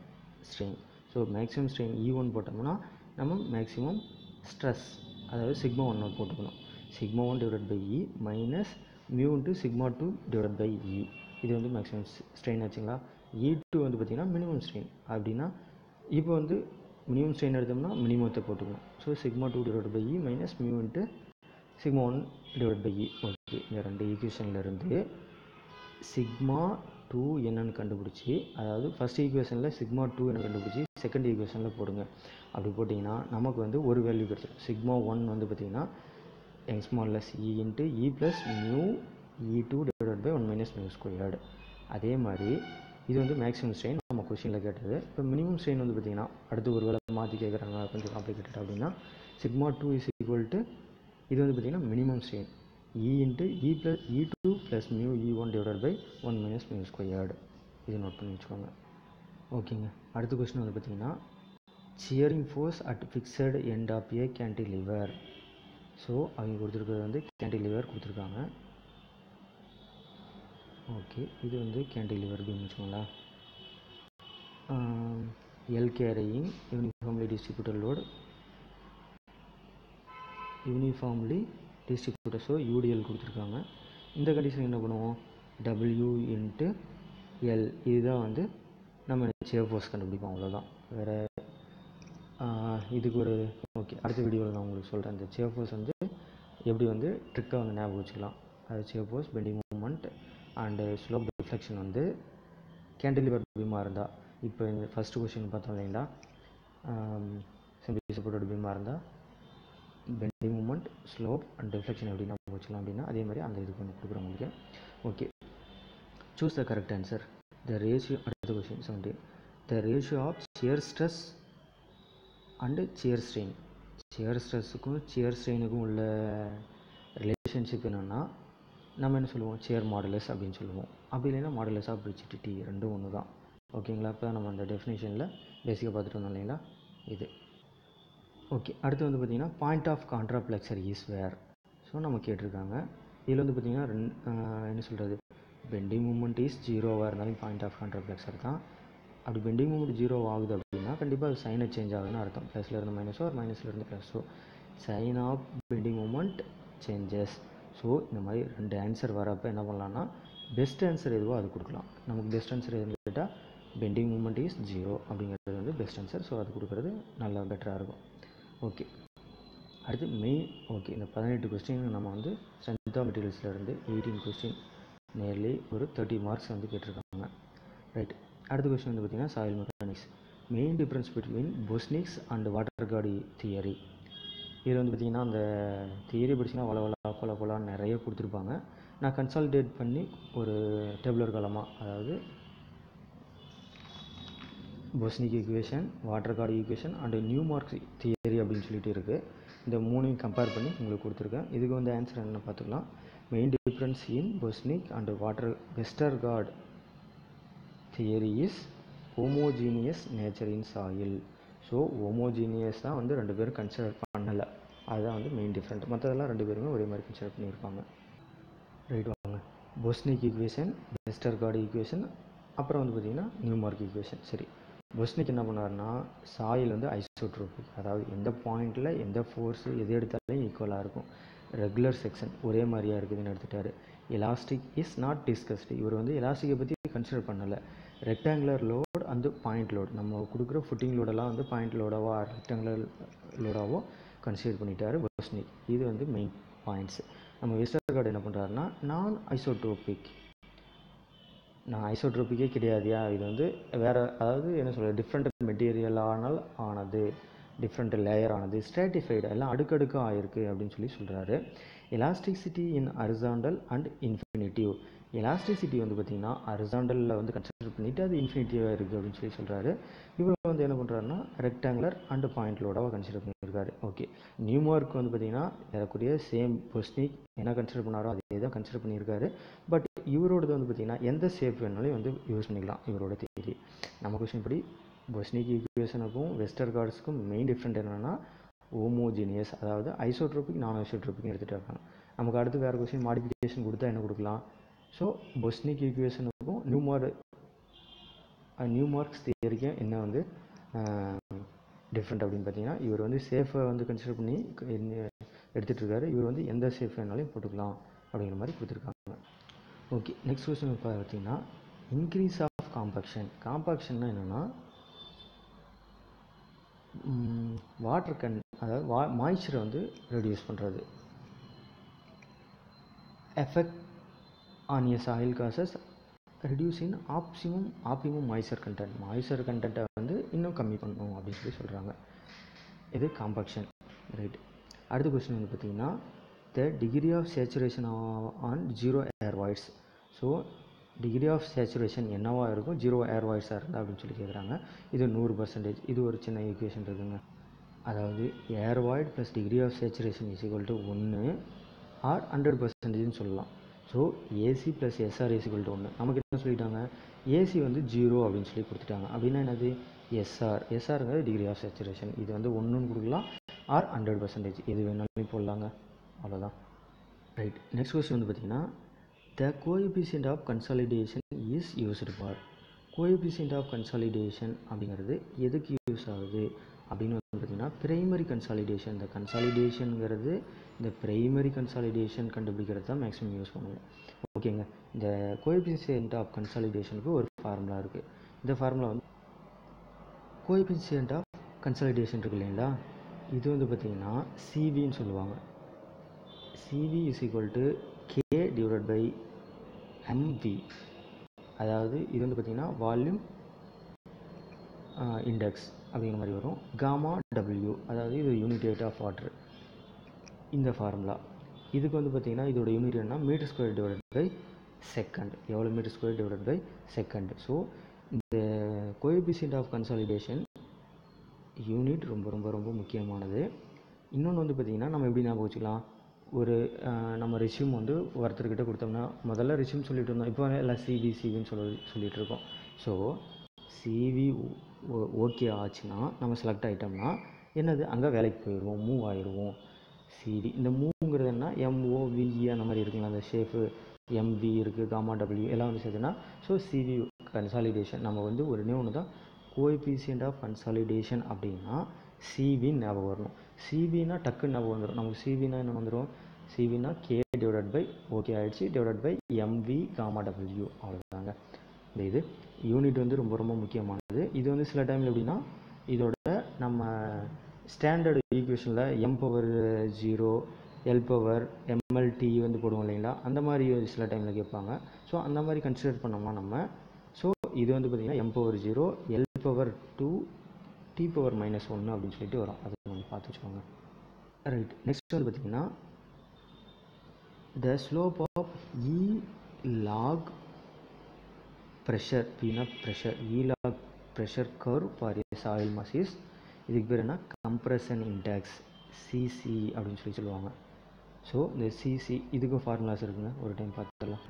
strain. So maximum strain E one போட்டோம்னா நம்ம மேக்ஸிமம் ஸ்ட்ரெஸ், அதாவது சிக்மா ஒன்று போட்டுக்கணும், sigma one divide by E minus mu into sigma two divide by E, இது வந்து மேக்ஸிமம் ஸ்ட்ரெயின் ஆச்சுங்களா? இ டூ வந்து பார்த்திங்கன்னா மினிமம் ஸ்ட்ரெயின். அப்படின்னா இப்போ வந்து மினிமம் ஸ்ட்ரெயின் எடுத்தோம்னா மினிமத்தை போட்டுக்கணும். So sigma two divide by E minus mu into sigma one divide by E. Okay, இந்த ரெண்டு ஈக்குவேஷன்லேருந்து சிக்மா டூ என்னன்னு கண்டுபிடிச்சி, அதாவது ஃபஸ்ட் ஈக்குவேஷனில் சிக்மா டூ என்ன கண்டுபிடிச்சி செகண்ட் ஈக்குவேஷனில் போடுங்க. அப்படி போட்டிங்கன்னா நமக்கு வந்து ஒரு வேல்யூ கிடைச்சிடும். சிக்மா ஒன் வந்து பார்த்திங்கன்னா x modulus E into E plus mu E two divide by one minus mu squared. அதே மாதிரி இது வந்து மேக்ஸிமம் ஸ்ட்ரெயின் நம்ம கொஷினில் கேட்டது. இப்போ மினிமம் ஸ்ட்ரெயின் வந்து பார்த்திங்கன்னா அடுத்து ஒரு வேலை மாற்றி கேட்குறாங்க, கொஞ்சம் காம்ப்ளிகேட்டட். அப்படின்னா sigma two is equal to, இது வந்து பார்த்திங்கன்னா minimum strain E into E plus E two plus mu E one divide by one minus mu squared. இது நோட் பண்ணி வச்சுக்கோங்க, ஓகேங்க? அடுத்த கொஸ்டின் வந்து பார்த்திங்கன்னா shearing force at fixed end of a cantilever. So அவங்க கொடுத்துருக்கிறது வந்து கேண்டிலிவர் கொடுத்துருக்காங்க. ஓகே, இது வந்து கேண்டிலிவர் அப்படின்னு வச்சுக்கோங்களா. L carrying uniformly distributed load uniformly distributor, so UDL கொடுத்துருக்காங்க. இந்த கண்டிஷன் என்ன பண்ணுவோம், W இன்ட்டு எல். இதுதான் வந்து நம்ம நிச்சயம் ஃபோர்ஸ் கண்டுபிடிப்போம், அவ்வளோதான். வேறு இதுக்கு ஒரு ஓகே அடுத்த வீடியோவில் நான் உங்களுக்கு சொல்கிறேன். இந்த சேவ் ஃபோர்ஸ் வந்து எப்படி வந்து ட்ரிக்காக வந்து ஞாபகம் வச்சுக்கலாம். அது shear force, bending moment and slope reflection வந்து கேண்டிலிவர் பீமாக இருந்தால், இப்போ இந்த ஃபஸ்ட்டு கொஸ்டின் பார்த்தோம் இல்லைங்களா, சிம்பிளி சப்போர்ட்டட் பீமாக இருந்தால் bending moment, slope and reflection எப்படி ஞாபகம் வச்சுக்கலாம் அப்படின்னா அதே மாதிரி அந்த இதுக்கு வந்து கொடுக்குறோம் உங்களுக்கு. Okay, choose the correct answer. The ratio, another question seventeen, the ratio of shear stress and shear strain. shear stress க்கும் shear strain க்கும் உள்ள ரிலேஷன்ஷிப் என்னன்னா நம்ம என்ன சொல்லுவோம், shear modulus அப்படினு சொல்லுவோம். அப்படி இல்லைன்னா modulus of rigidity, ரெண்டும் ஒன்று தான். ஓகேங்களா, இப்போ நம்ம அந்த டெஃபினேஷனில் பேசிக்காக பார்த்துட்டு வந்தோம் இல்லைங்களா இது. ஓகே, அடுத்து வந்து பார்த்திங்கன்னா point of contraflexure is where. So நம்ம கேட்டிருக்காங்க இதில் வந்து பார்த்திங்கன்னா என்ன சொல்கிறது, பெண்டிங் மூமெண்ட் இஸ் ஜீரோவாக இருந்தாலும் பாயிண்ட் ஆஃப் கான்ட்ராப்ளெக்சர் தான். அப்படி பெண்டிங் மூமெண்ட் ஜீரோ ஆகுது அப்படின்னா கண்டிப்பாக அது சைனை சேஞ்ச் ஆகுதுன்னு அர்த்தம். ப்ளஸில் இருந்து மைனஸோ ஒரு மைனஸில் இருந்து ப்ளஸோ, sign of bending moment changes. So இந்த மாதிரி ரெண்டு ஆன்சர் வரப்போ என்ன பண்ணலான்னா பெஸ்ட் ஆன்சர் எதுவோ அது கொடுக்கலாம். நமக்கு பெஸ்ட் ஆன்சர் எதுன்னு கேட்டால் பெண்டிங் மூமெண்ட் இஸ் ஜீரோ அப்படிங்கிறது வந்து பெஸ்ட் ஆன்சர். ஸோ அது கொடுக்குறது நல்லா பெட்டராக இருக்கும். ஓகே, அடுத்து மெயின். ஓகே, இந்த பதினெட்டு கொஸ்டின் நம்ம வந்து ஸ்ட்ரென்த் ஆஃப் மெட்டீரியல்ஸில் இருந்து எயிட்டீன் கொஸ்டின் நேர்லி ஒரு தேர்ட்டி மார்க்ஸ் வந்து கேட்டிருக்காங்க. ரைட், அடுத்த கொஸ்டின் வந்து பார்த்திங்கன்னா soil mechanics. Main difference between பொஸ்னிக்ஸ் and Westergaard theory. இதில் வந்து பார்த்திங்கன்னா அந்த தியரி படிச்சுன்னா வளவலா கொல கொலான்னு நிறைய கொடுத்துருப்பாங்க. நான் கன்சால்டேட் பண்ணி ஒரு டேபுலர் காலமாக, அதாவது Boussinesq equation, Westergaard equation and Newmark theory அப்படின்னு சொல்லிட்டு இருக்குது. இந்த மூணையும் கம்பேர் பண்ணி உங்களுக்கு கொடுத்துருக்கேன். இதுக்கு வந்து ஆன்சர் என்ன பார்த்துக்கலாம். Main difference in Boussinesq and Westergaard theory is homogeneous nature in soil. So homogeneous தான் வந்து ரெண்டு பேரும் கன்சிடர் பண்ணலை, அதுதான் வந்து மெயின் டிஃப்ரெண்ட். மற்றதெல்லாம் ரெண்டு பேருமே ஒரே மாதிரி கன்சிடர் பண்ணியிருப்பாங்க. ரைட், வாங்க பொஸ்னிக் ஈக்குவேஷன், வெஸ்டர்கார்டு ஈக்குவேஷன், அப்புறம் வந்து பார்த்திங்கன்னா நியூமார்க் ஈக்குவேஷன். சரி, பொஸ்னிக் என்ன பண்ணாருன்னா சாயில் வந்து ஐசோட்ரோபிக், அதாவது எந்த பாயிண்டில் எந்த ஃபோர்ஸு எது எடுத்தாலும் ஈக்குவலாக இருக்கும். ரெகுலர் செக்ஷன் ஒரே மாதிரியாக இருக்குதுன்னு எடுத்துட்டார். Elastic is not discussed. இவர் வந்து எலாஸ்டிக்கை பற்றி கன்சிடர் பண்ணலை. ரெக்டாங்குலர் லோட் அந்த பாயிண்ட் லோட், நம்ம கொடுக்குற ஃபுட்டிங் லோடெல்லாம் வந்து பாயிண்ட் லோடாவோ ரெக்டாங்குலர் லோடாவோ கன்சிடர் பண்ணிட்டார் பொஸ்னிக். இது வந்து மெயின் பாயிண்ட்ஸ். நம்ம வெஸ்டர்கார்டு என்ன பண்ணுறாருன்னா நான் ஐசோட்ரோபிக், நான் ஐசோட்ரோபிக்கே கிடையாதியா, இது வந்து வேறு, அதாவது என்ன சொல்கிறது, டிஃப்ரெண்ட் மெட்டீரியலானால் ஆனது, டிஃப்ரெண்ட் லேயர் ஆனது, ஸ்ட்ராட்டிஃபைடு எல்லாம் அடுக்கடுக்காக ஆயிருக்கு அப்படின்னு சொல்லி சொல்கிறாரு. Elasticity in horizontal and infinitive. Elasticity வந்து பார்த்திங்கன்னா ஹரிசாண்டலில் வந்து கன்சிடர் பண்ணிவிட்டு அது இன்ஃபினிட்டிவாக இருக்குது அப்படின்னு சொல்லி சொல்கிறாரு. இவ்வளோ வந்து என்ன பண்ணுறாருன்னா ரெக்டாங்குலர் அண்டு பாயிண்ட் லோடாக கன்சிடர் பண்ணியிருக்காரு. ஓகே, நியூமார்க் வந்து பார்த்திங்கன்னா எனக்குரிய சேம் பொஸ்னிக் என்ன கன்சிடர் பண்ணாரோ அதே தான் கன்சிடர் பண்ணியிருக்காரு. பட் இவரோடது வந்து பார்த்திங்கன்னா எந்த ஷேப் வேணாலும் வந்து யூஸ் பண்ணிக்கலாம் இவரோட தியரி. நம்ம கொஸ்டின் படி பொஸ்னிக் ஈக்குவேஷனுக்கும் வெஸ்டர்கார்ட்ஸுக்கும் மெயின் டிஃப்ரெண்ட் என்னென்னா ஹோமோஜீனியஸ், அதாவது ஐசோட்ரோபிக் நான் ஐசோட்ரோபிக்னு எடுத்துகிட்டு இருக்காங்க. நமக்கு அடுத்து வேறு கொஸ்டின் மாடிஃபிகேஷன் கொடுத்தா என்ன கொடுக்கலாம். ஸோ பொஸ்னிக் ஈக்குவேஷனுக்கும் நியூமார்க் நியூமார்க் தியரிக்கும் என்ன வந்து டிஃப்ரெண்ட் அப்படின்னு பார்த்தீங்கன்னா இவர் வந்து சேஃபை வந்து கன்சிடர் பண்ணி எடுத்துகிட்டு இருக்காரு. இவர் வந்து எந்த சேஃப் வேணாலும் போட்டுக்கலாம் அப்படிங்கிற மாதிரி கொடுத்துருக்காங்க. ஓகே, நெக்ஸ்ட் கொஸ்டின் பார்த்தீங்கன்னா இன்க்ரீஸ் ஆஃப் காம்பாக்ஷன். காம்பாக்ஷன்னா என்னென்னா வாட்டர் கன், அதாவது வா மாய்ச்சரை வந்து ரெடியூஸ் பண்ணுறது. Effect on a soil causes reduce in optimum optimum moisture content. Moisture கண்டென்ட்டை வந்து இன்னும் கம்மி பண்ணணும் அப்படின்னு சொல்லி சொல்கிறாங்க. இது காம்பாக்ஷன். ரைட், அடுத்த கொஸ்டின் வந்து பார்த்திங்கன்னா the degree of saturation on zero air voids. So degree of saturation என்னவாக இருக்கும் ஜீரோ ஏர் வாய்ஸாக இருந்தால் அப்படின்னு சொல்லி கேட்குறாங்க. இது நூறு பர்சன்டேஜ். இது ஒரு சின்ன ஈக்குவேஷன் இருக்குங்க, அதாவது air void plus degree of saturation is equal to ஒன்று ஆர் ஹண்ட்ரட் பர்சன்டேஜ்னு சொல்லலாம். So AC plus SR is equal to ஒன்று. நமக்கு என்ன சொல்லிட்டாங்க, ஏசி வந்து ஜீரோ அப்படின்னு சொல்லி கொடுத்துட்டாங்க. அப்படின்னா என்னது எஸ்ஆர், எஸ்ஆருங்கிறது டிகிரி ஆஃப் சேச்சுரேஷன், இது வந்து ஒன்றுன்னு கொடுக்கலாம் ஆர் ஹண்ட்ரட் பர்சன்டேஜ் எது வேணாலும் போடலாங்க, அவ்வளோதான். ரைட், நெக்ஸ்ட் கொஸ்டின் வந்து பார்த்திங்கன்னா The coefficient of consolidation is used for. coefficient of consolidation அப்படிங்கிறது எதுக்கு யூஸ் ஆகுது அப்படின்னு வந்து பார்த்தீங்கன்னா பிரைமரி கன்சாலிடேஷன், இந்த கன்சாலிடேஷனுங்கிறது இந்த பிரைமரி கன்சாலிடேஷன் கண்டுபிடிக்கிறது தான் மேக்ஸிமம் யூஸ் பண்ணுவோம். ஓகேங்க, இந்த கோஎஃபிஷியன்ட் ஆஃப் கன்சாலிடேஷனுக்கு ஒரு ஃபார்முலா இருக்குது. இந்த ஃபார்முலா வந்து கோஎஃபிஷியன்ட் ஆஃப் கன்சாலிடேஷன் இருக்குது இல்லைங்களா, இது வந்து பார்த்திங்கன்னா சிவின்னு சொல்லுவாங்க. CV is equal to K divide by MV, அதாவது இது வந்து பார்த்திங்கன்னா வால்யூம் இண்டெக்ஸ் அப்படிங்கிற மாதிரி வரும். காமா டபிள்யூ, அதாவது இது யூனிட் ரேட் ஆஃப் வாட்டர். இந்த ஃபார்முலா இதுக்கு வந்து பார்த்திங்கன்னா இதோட யூனிட் என்ன, metre square divide by second, எவ்வளோ metre square divide by second. So இந்த கோஎஃபிஷியன்ட் ஆஃப் கன்சாலிடேஷன் யூனிட் ரொம்ப ரொம்ப ரொம்ப முக்கியமானது. இன்னொன்று வந்து பார்த்திங்கன்னா நம்ம எப்படி ஞாபகம் வச்சுக்கலாம், ஒரு நம்ம ரெசியூம் வந்து ஒருத்தர்கிட்ட கொடுத்தோம்னா முதல்ல ரெசியூம் சொல்லிட்டு இருந்தோம், இப்போ எல்லாம் சிவி சிவின்னு சொல்லி சொல்லிகிட்டு இருக்கோம். ஸோ சிவி ஓகே ஆச்சுன்னா நம்ம செலக்ட் ஆகிட்டோம்னா என்னது, அங்கே வேலைக்கு போயிடுவோம், மூவ் ஆயிடுவோம். சிவி இந்த மூவ்ங்கிறது என்ன, எம்ஓவிஇ அந்த மாதிரி இருக்குங்களா, அந்த ஷேஃபு எம்வி இருக்குது, காமா டபிள்யூ எல்லாம் வந்து சேர்த்துனா. ஸோ சிவி கன்சாலிடேஷன் நம்ம வந்து ஒருனே ஒன்று தான், கோஎஃபிஷியன்ட் ஆஃப் கன்சாலிடேஷன் அப்படின்னா சிவின்னு ஞாபகம் வரணும். சிவினா டக்குன்னு ஞாபகம் வந்துடும் நமக்கு. சிவினா என்ன வந்துடும், சிவினா கே டிவைட் பை ஓகே ஆகிடுச்சு divide by MV gamma W, அவ்வளோதாங்க. இந்த இது யூனிட் வந்து ரொம்ப ரொம்ப முக்கியமானது. இது வந்து சில டைமில் எப்படின்னா இதோட நம்ம ஸ்டாண்டர்டு ஈக்குவேஷனில் M power zero L power MLT வந்து போடுவோம் இல்லைங்களா, அந்த மாதிரி சில டைமில் கேட்பாங்க. ஸோ அந்த மாதிரி கன்சிடர் பண்ணோம்னா நம்ம, ஸோ இது வந்து பார்த்திங்கன்னா M power zero L power two T power minus ஒன்று அப்படின்னு சொல்லிட்டு வரும். அதை நம்ம பார்த்து வச்சுக்கோங்க. ரைட், நெக்ஸ்ட் வந்து பார்த்திங்கன்னா the slope of E log pressure, பீனா pressure, E log pressure curve for a soil mass is, இதுக்கு பேர் என்ன, கம்ப்ரஷன் இன்டெக்ஸ் சிசி அப்படின்னு சொல்லி சொல்லுவாங்க. ஸோ இந்த சிசி இதுக்கும் ஃபார்முலாஸ் இருக்குங்க, ஒரு டைம் பார்த்துடலாம்.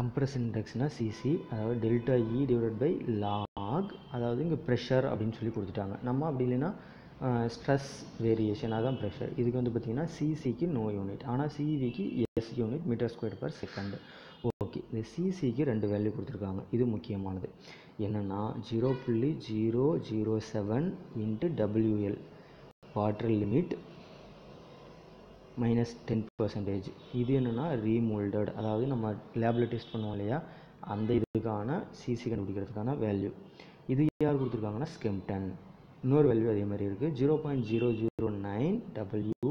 கம்ப்ரஷன் இண்டெக்ஸ்னால் சிசி, அதாவது delta E divide by log, அதாவது இங்கே ப்ரெஷர் அப்படின்னு சொல்லி கொடுத்துட்டாங்க. நம்ம அப்படி இல்லைன்னா ஸ்ட்ரெஸ் வேரியேஷன், அதுதான் ப்ரெஷர். இதுக்கு வந்து பார்த்திங்கன்னா சிசிக்கு நோ யூனிட், ஆனால் சிவிக்கு S unit, metre square per second. Okay, இந்த சிசிக்கு ரெண்டு வேல்யூ கொடுத்துருக்காங்க, இது முக்கியமானது. என்னென்னா ஜீரோ புள்ளி zero zero seven into WL water limit minus ten percentage. இது என்னென்னா ரீமோல்டட், அதாவது நம்ம லேபில் டெஸ்ட் பண்ணுவோம் இல்லையா, அந்த இதுக்கான சிசி கண்டுபிடிக்கிறதுக்கான வேல்யூ. இது யார் கொடுத்துருக்காங்கன்னா ஸ்கெம்டன். இன்னொரு வேல்யூ அதே மாதிரி இருக்குது, zero point zero zero nine W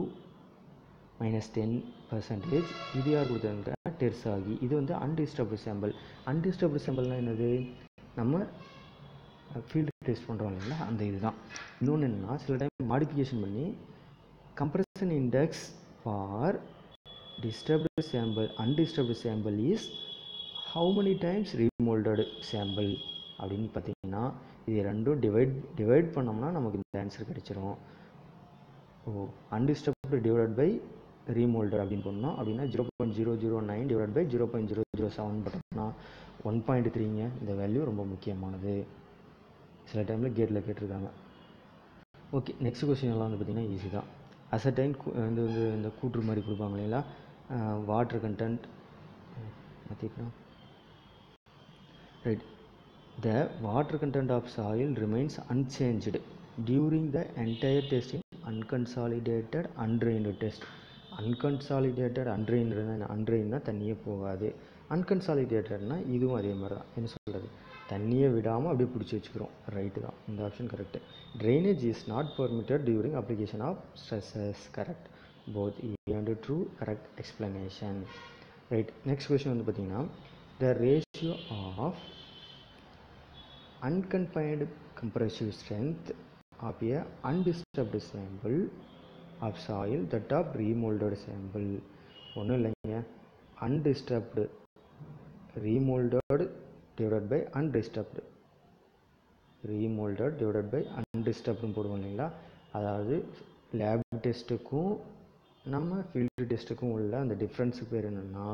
minus ten percentage. இது யார் கொடுத்துருக்காங்கன்னா டெர்சாகி. இது வந்து அன்டிஸ்டர்ப்டு சாம்பிள். அன்டிஸ்டர்ப்டு சாம்பிள்னால் என்னது, நம்ம ஃபீல்டு டெஸ்ட் பண்ணுறோம் இல்லைங்களா, அந்த இது தான். இன்னொன்று என்னென்னா சில டைம் மாடிஃபிகேஷன் பண்ணி compression index for disturbed sample, undisturbed sample is how many times remolded sample அப்படின்னு பார்த்தீங்கன்னா இது ரெண்டும் டிவைட் டிவைட் பண்ணோம்னா நமக்கு இந்த ஆன்சர் கிடைச்சிரும். ஓ, அன்டிஸ்டர்ப்டு டிவைட் பை ரீமோல்டர் அப்படின்னு பண்ணோம் அப்படின்னா zero point zero zero nine divide by zero point zero zero seven பார்த்தோம்னா ஒன் பாயிண்ட் த்ரீங்க. இந்த வேல்யூ ரொம்ப முக்கியமானது, சில டைமில் கேட்டில் கேட்டிருக்காங்க. ஓகே, நெக்ஸ்ட் கொஸ்டின் எல்லாம் வந்து பார்த்தீங்கன்னா ஈஸி தான். அசர்டைன் வந்து வந்து இந்த கூற்று மாதிரி கொடுப்பாங்க இல்லைங்களா, வாட்டர் கண்டென்ட் பார்த்திங்கன்னா. Right, the water content of soil remains unchanged during the entire testing unconsolidated undrained test. Unconsolidated undrained, அன்ட்ரெயின்னா தண்ணியே போகாது, அன்கன்சாலிடேட்டட்னா இதுவும் அதே மாதிரி தான். என்ன சொல்கிறது, தண்ணியை விடாமல் அப்படியே பிடிச்சி வச்சுக்கிறோம். ரைட்டு தான், இந்த option correct. Drainage is not permitted during application of stresses. Correct, both A and true correct explanation. Right, next question வந்து பார்த்திங்கன்னா the ratio of unconfined compressive strength of a undisturbed sample of soil that of remoulded sample. ஒன்றும் இல்லைங்க, undisturbed remoulded divide by undisturbed, remoulded divide by அன்டிஸ்டர்ப்டுன்னு போடுவோம் இல்லைங்களா, அதாவது lab டெஸ்ட்டுக்கும் நம்ம field டெஸ்ட்டுக்கும் உள்ள அந்த டிஃப்ரென்ஸுக்கு பேர் என்னென்னா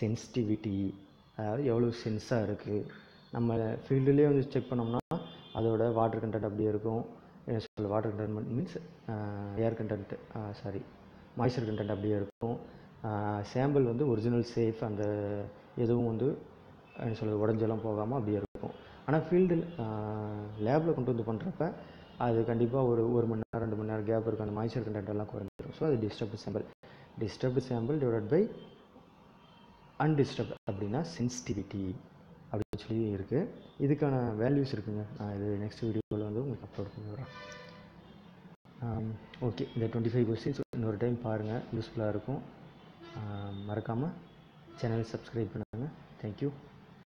சென்சிட்டிவிட்டி, அதாவது எவ்வளோ சென்ஸாக இருக்குது. நம்ம ஃபீல்டுலேயே வந்து செக் பண்ணோம்னா அதோட வாட்டர் கண்டென்ட் அப்படியே இருக்கும், என்ன சொல்ல water content means air content, sorry moisture content அப்படியே இருக்கும். சாம்பிள் வந்து ஒரிஜினல் சேஃப், அந்த எதுவும் வந்து என்ன சொல்கிறது உடஞ்செல்லாம் போகாமல் அப்படியே இருக்கும். ஆனால் ஃபீல்டில் லேபில் கொண்டு வந்து பண்ணுறப்ப அது கண்டிப்பாக ஒரு ஒரு மணி நேரம் ரெண்டு மணி நேரம் கேப் இருக்கும், அந்த மாய்ச்சர் கண்டென்ட்டெல்லாம் குறைஞ்சிடும். ஸோ அது disturbed sample. Disturbed sample divide by undisturbed அப்படின்னா சென்சிட்டிவிட்டி அப்படின்னு சொல்லி இருக்குது. இதுக்கான வேல்யூஸ் இருக்குங்க. நான் இது நெக்ஸ்ட் வீடியோவில் வந்து உங்களுக்கு அப்லோட் பண்ணி விடுறேன். ஓகே, இந்த டுவெண்ட்டி ஃபைவ் கொஸ்டின்ஸ் இன்னொரு டைம் பாருங்கள், யூஸ்ஃபுல்லாக இருக்கும். மறக்காமல் சேனலை சப்ஸ்கிரைப் பண்ணுங்கள். தேங்க்யூ.